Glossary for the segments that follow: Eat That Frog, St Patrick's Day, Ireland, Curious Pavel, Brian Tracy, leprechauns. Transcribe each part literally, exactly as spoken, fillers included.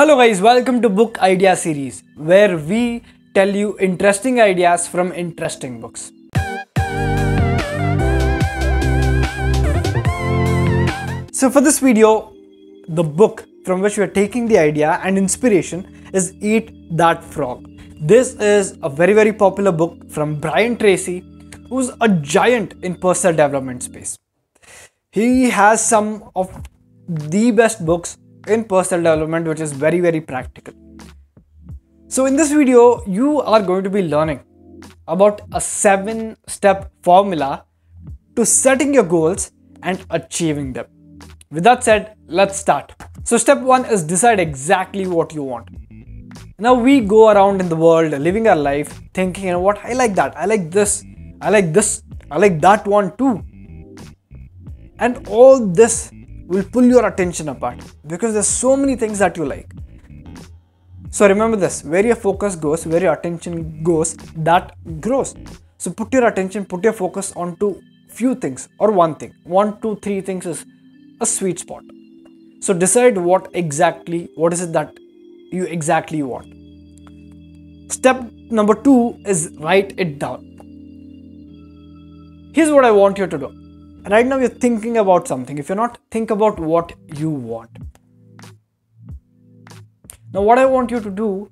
Hello guys, welcome to Book Idea series where we tell you interesting ideas from interesting books. So for this video, the book from which we are taking the idea and inspiration is Eat That Frog. This is a very very popular book from Brian Tracy, who's a giant in personal development space. He has some of the best books in personal development, which is very very practical. So in this video you are going to be learning about a seven step formula to setting your goals and achieving them. With that said, let's start. So step one is decide exactly what you want. Now we go around in the world living our life thinking, you know what, I like that, I like this, I like this, I like that one too, and all this will pull your attention apart because there's so many things that you like. So remember this, where your focus goes, where your attention goes, that grows. So put your attention, put your focus onto few things or one thing. One, two, three things is a sweet spot. So decide what exactly, what is it that you exactly want. Step number two is write it down. Here's what I want you to do. Right now you're thinking about something. If you're not, think about what you want. Now what I want you to do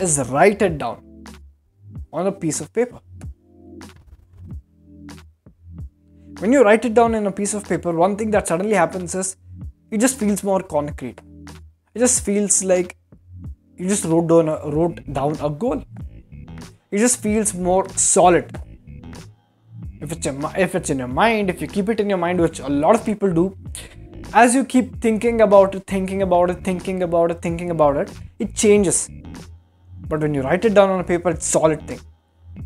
is write it down on a piece of paper. When you write it down in a piece of paper, one thing that suddenly happens is it just feels more concrete. It just feels like you just wrote down a, wrote down a goal. It just feels more solid. If it's, your, if it's in your mind, if you keep it in your mind, which a lot of people do, as you keep thinking about it, thinking about it, thinking about it, thinking about it, it changes. But when you write it down on a paper, it's a solid thing.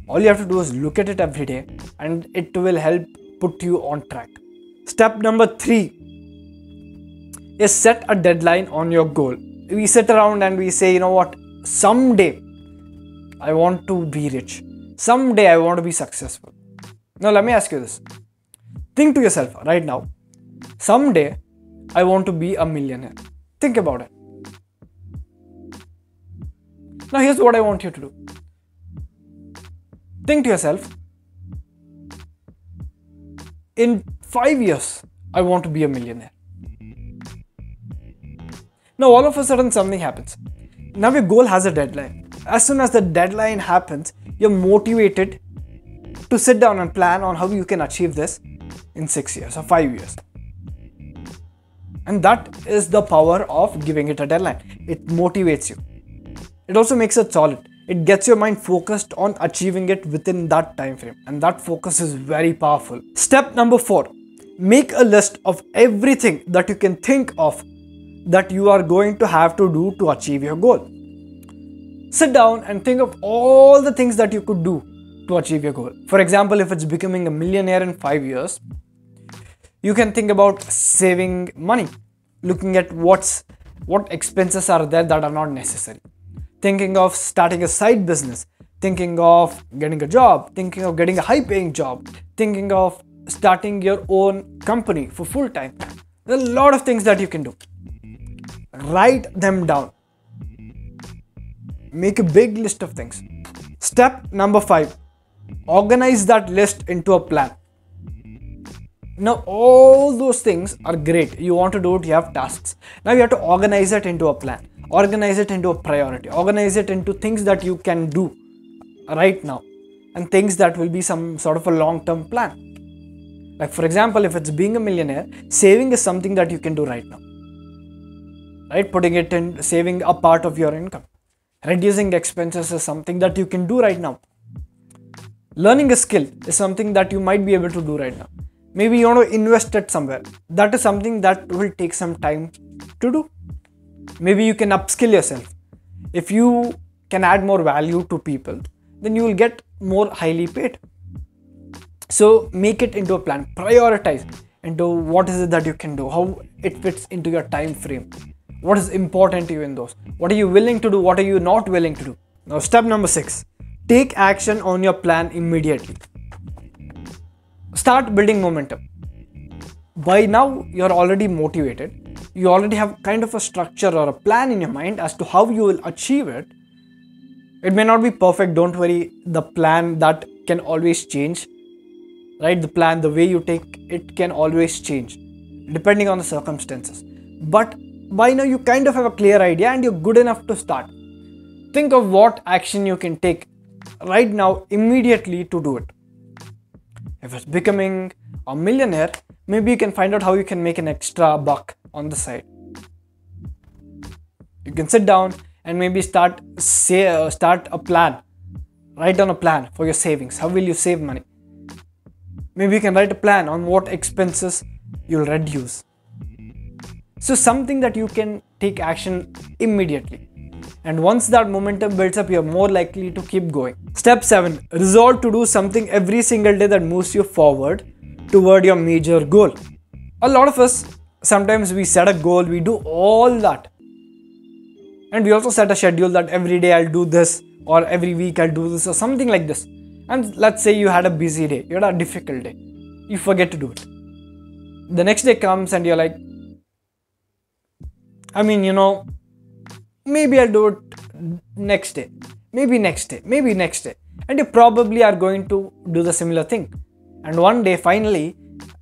All you have to do is look at it every day and it will help put you on track. Step number three is set a deadline on your goal. We sit around and we say, you know what, someday I want to be rich. Someday I want to be successful. Now let me ask you this. Think to yourself right now, someday I want to be a millionaire. Think about it. Now here's what I want you to do. Think to yourself, in five years I want to be a millionaire. Now all of a sudden something happens. Now your goal has a deadline. As soon as the deadline happens, you're motivated to sit down and plan on how you can achieve this in six years or five years. And that is the power of giving it a deadline. It motivates you. It also makes it solid. It gets your mind focused on achieving it within that time frame. And that focus is very powerful. Step number four, make a list of everything that you can think of that you are going to have to do to achieve your goal. Sit down and think of all the things that you could do to achieve your goal. For example, if it's becoming a millionaire in five years, you can think about saving money, looking at what's what expenses are there that are not necessary, thinking of starting a side business, thinking of getting a job, thinking of getting a high-paying job, thinking of starting your own company for full-time. There are a lot of things that you can do. Write them down. Make a big list of things. Step number five. Organize that list into a plan. Now all those things are great. You want to do it, you have tasks. Now you have to organize it into a plan. Organize it into a priority. Organize it into things that you can do right now and things that will be some sort of a long-term plan. Like for example, if it's being a millionaire, saving is something that you can do right now. Right? Putting it in, saving a part of your income. Reducing expenses is something that you can do right now. Learning a skill is something that you might be able to do right now. Maybe you want to invest it somewhere. That is something that will take some time to do. Maybe you can upskill yourself. If you can add more value to people, then you will get more highly paid. So make it into a plan. Prioritize into what is it that you can do, how it fits into your time frame. What is important to you in those? What are you willing to do? What are you not willing to do? Now, step number six. Take action on your plan immediately. Start building momentum. By now, you're already motivated. you already have kind of a structure or a plan in your mind as to how you will achieve it. It may not be perfect, don't worry, the plan that can always change, right? The plan, the way you take it can always change depending on the circumstances. But by now you kind of have a clear idea and you're good enough to start. Think of what action you can take right now immediately to do it. If it's becoming a millionaire, maybe you can find out how you can make an extra buck on the side. You can sit down and maybe start say uh, start a plan. Write down a plan for your savings. How will you save money? Maybe you can write a plan on what expenses you'll reduce. So something that you can take action immediately. And once that momentum builds up, you're more likely to keep going. Step seven. Resolve to do something every single day that moves you forward toward your major goal. A lot of us, sometimes we set a goal, we do all that. And we also set a schedule that every day I'll do this, or every week I'll do this, or something like this. And let's say you had a busy day, you had a difficult day, you forget to do it. The next day comes and you're like, I mean, you know, maybe I'll do it next day, maybe next day, maybe next day. And you probably are going to do the similar thing. And one day, finally,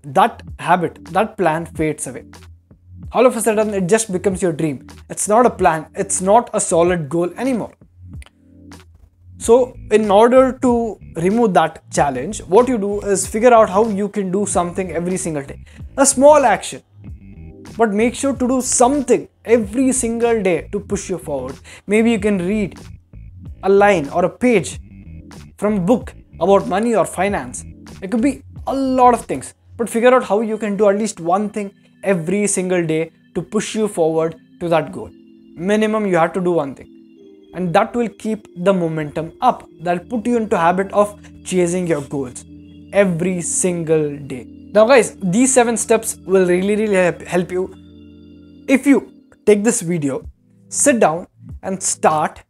that habit, that plan fades away. All of a sudden, it just becomes your dream. It's not a plan. It's not a solid goal anymore. So, in order to remove that challenge, what you do is figure out how you can do something every single day. A small action. But make sure to do something every single day to push you forward. Maybe you can read a line or a page from a book about money or finance. It could be a lot of things. But figure out how you can do at least one thing every single day to push you forward to that goal. Minimum, you have to do one thing. And that will keep the momentum up. That'll put you into habit of chasing your goals every single day. Now guys, these seven steps will really, really help you. If you take this video, sit down and start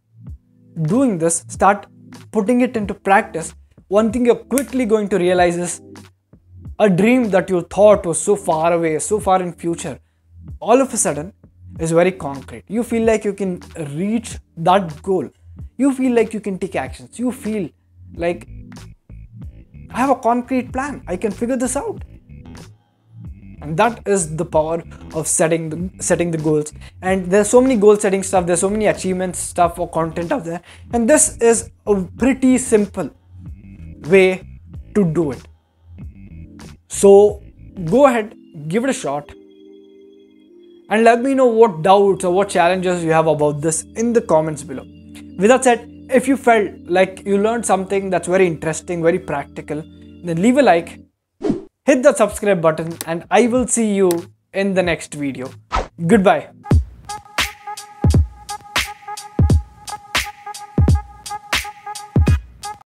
doing this, start putting it into practice, one thing you're quickly going to realize is a dream that you thought was so far away, so far in future, all of a sudden is very concrete. You feel like you can reach that goal. You feel like you can take actions. You feel like I have a concrete plan. I can figure this out. And that is the power of setting the, setting the goals. And there's so many goal setting stuff. There's so many achievement stuff or content out there. And this is a pretty simple way to do it. So go ahead, give it a shot and let me know what doubts or what challenges you have about this in the comments below. With that said, if you felt like you learned something that's very interesting, very practical, then leave a like, hit that subscribe button, and I will see you in the next video. Goodbye.